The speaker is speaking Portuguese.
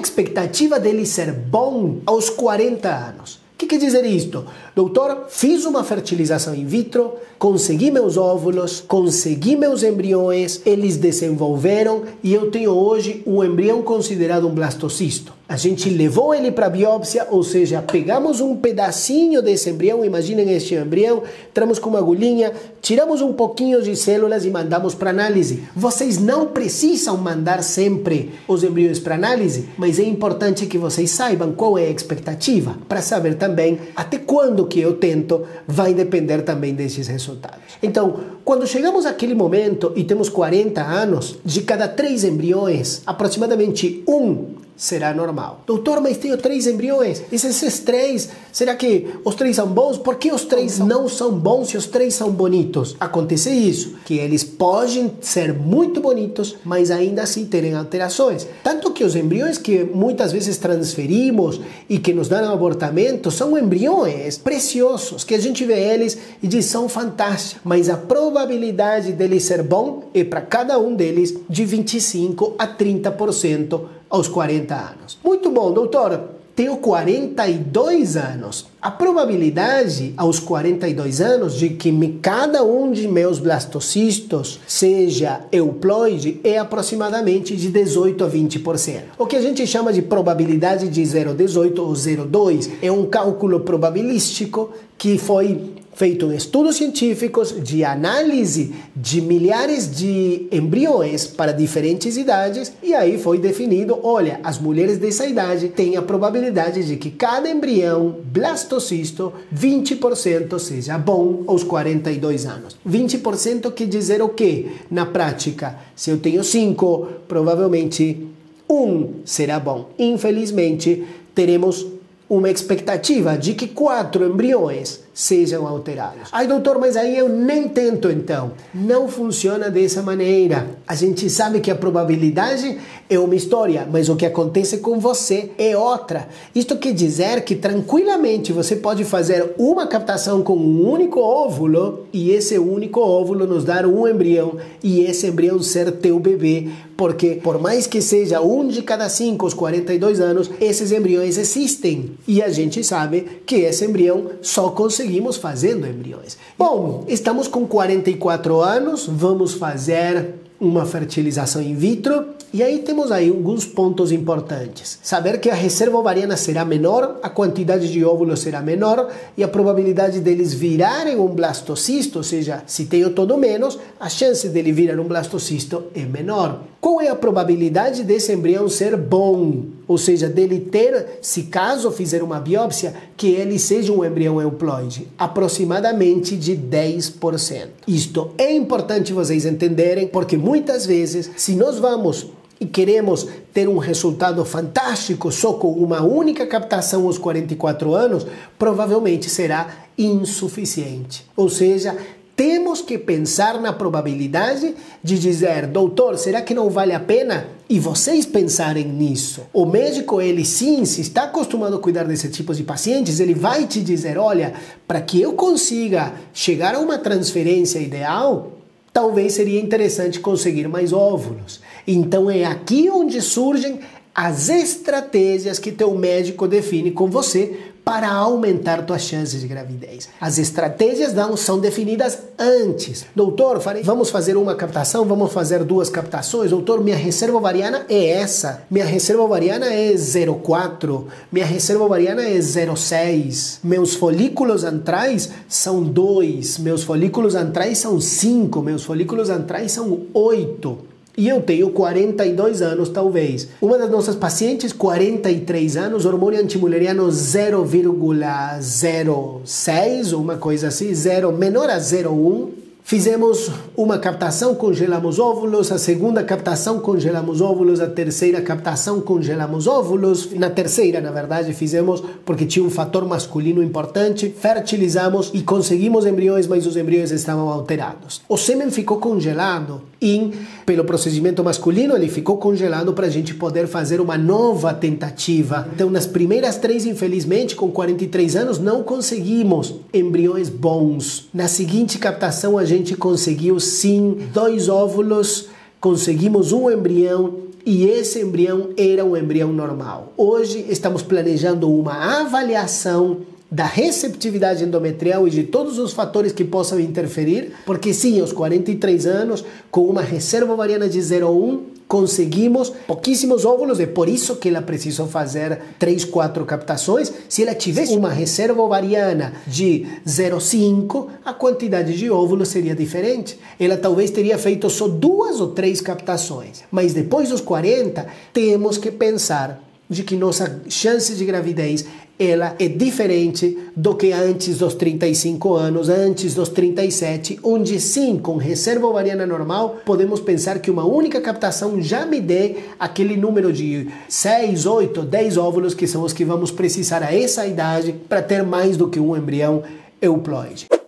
expectativa dele ser bom aos 40 anos. O que quer dizer isto? Doutor, fiz uma fertilização in vitro, consegui meus óvulos, consegui meus embriões, eles desenvolveram e eu tenho hoje um embrião considerado um blastocisto. A gente levou ele para a biópsia, ou seja, pegamos um pedacinho desse embrião, imaginem este embrião, entramos com uma agulhinha, tiramos um pouquinho de células e mandamos para análise. Vocês não precisam mandar sempre os embriões para análise, mas é importante que vocês saibam qual é a expectativa, para saber também até quando que eu tento, vai depender também desses resultados. Então, quando chegamos àquele momento e temos 40 anos, de cada 3 embriões, aproximadamente um será normal. Doutor, mas tenho 3 embriões, esses 3, será que os 3 são bons? Por que os 3 não são bons se os 3 são bonitos? Acontece isso, que eles podem ser muito bonitos, mas ainda assim terem alterações. Tanto que os embriões que muitas vezes transferimos e que nos dão abortamento são embriões preciosos, que a gente vê eles e diz, são fantásticos, mas a probabilidade deles ser bom é para cada um deles de 25 a 30% aos 40 anos. Muito bom, doutor. Tenho 42 anos. A probabilidade aos 42 anos de que cada um de meus blastocistos seja euploide é aproximadamente de 18 a 20%. O que a gente chama de probabilidade de 0,18 ou 0,2 é um cálculo probabilístico que foi feito em estudos científicos de análise de milhares de embriões para diferentes idades, e aí foi definido, olha, as mulheres dessa idade têm a probabilidade de que cada embrião blastocisto, 20% seja bom aos 42 anos. 20% quer dizer o quê? Na prática, se eu tenho 5, provavelmente 1 será bom. Infelizmente, teremos uma expectativa de que 4 embriões sejam alterados. Ai, doutor, mas aí eu nem tento então. Não funciona dessa maneira. A gente sabe que a probabilidade é uma história, mas o que acontece com você é outra. Isto quer dizer que tranquilamente você pode fazer uma captação com um único óvulo e esse único óvulo nos dar um embrião e esse embrião ser teu bebê, porque por mais que seja um de cada 5 aos 42 anos, esses embriões existem. E a gente sabe que esse embrião só conseguimos fazendo embriões. Bom, estamos com 44 anos, vamos fazer uma fertilização in vitro. E aí temos aí alguns pontos importantes. Saber que a reserva ovariana será menor, a quantidade de óvulos será menor e a probabilidade deles virarem um blastocisto, ou seja, se tenho todo menos, a chance dele virar um blastocisto é menor. Qual é a probabilidade desse embrião ser bom? Ou seja, dele ter, se caso fizer uma biópsia, que ele seja um embrião euploide? Aproximadamente de 10%. Isto é importante vocês entenderem, porque muitas vezes, se nós vamos e queremos ter um resultado fantástico só com uma única captação aos 44 anos, provavelmente será insuficiente. Ou seja, temos que pensar na probabilidade de dizer, doutor, será que não vale a pena? E vocês pensarem nisso. O médico, ele sim, se está acostumado a cuidar desse tipo de pacientes, ele vai te dizer, olha, para que eu consiga chegar a uma transferência ideal, talvez seria interessante conseguir mais óvulos. Então é aqui onde surgem as estratégias que teu médico define com você para aumentar tuas chances de gravidez. As estratégias não são definidas antes. Doutor, vamos fazer uma captação, vamos fazer 2 captações. Doutor, minha reserva ovariana é essa. Minha reserva ovariana é 0,4. Minha reserva ovariana é 0,6. Meus folículos antrais são 2. Meus folículos antrais são 5. Meus folículos antrais são 8. E eu tenho 42 anos, talvez. Uma das nossas pacientes, 43 anos, hormônio antimülleriano 0,06, uma coisa assim, menor a 0,1. Fizemos uma captação, congelamos óvulos, a segunda captação, congelamos óvulos, a terceira captação, congelamos óvulos. Na terceira, na verdade, fizemos porque tinha um fator masculino importante, fertilizamos e conseguimos embriões, mas os embriões estavam alterados. O sêmen ficou congelado e, pelo procedimento masculino, ele ficou congelado para a gente poder fazer uma nova tentativa. Então, nas primeiras 3, infelizmente, com 43 anos, não conseguimos embriões bons. Na seguinte captação, a gente conseguiu sim 2 óvulos, conseguimos um embrião e esse embrião era um embrião normal. Hoje estamos planejando uma avaliação da receptividade endometrial e de todos os fatores que possam interferir, porque sim, aos 43 anos, com uma reserva ovariana de 0,1, conseguimos pouquíssimos óvulos, é por isso que ela precisou fazer 3, 4 captações. Se ela tivesse uma reserva ovariana de 0,5, a quantidade de óvulos seria diferente. Ela talvez teria feito só 2 ou 3 captações. Mas depois dos 40, temos que pensar de que nossa chance de gravidez ela é diferente do que antes dos 35 anos, antes dos 37, onde sim, com reserva ovariana normal, podemos pensar que uma única captação já me dê aquele número de 6, 8, 10 óvulos, que são os que vamos precisar a essa idade para ter mais do que um embrião euploide.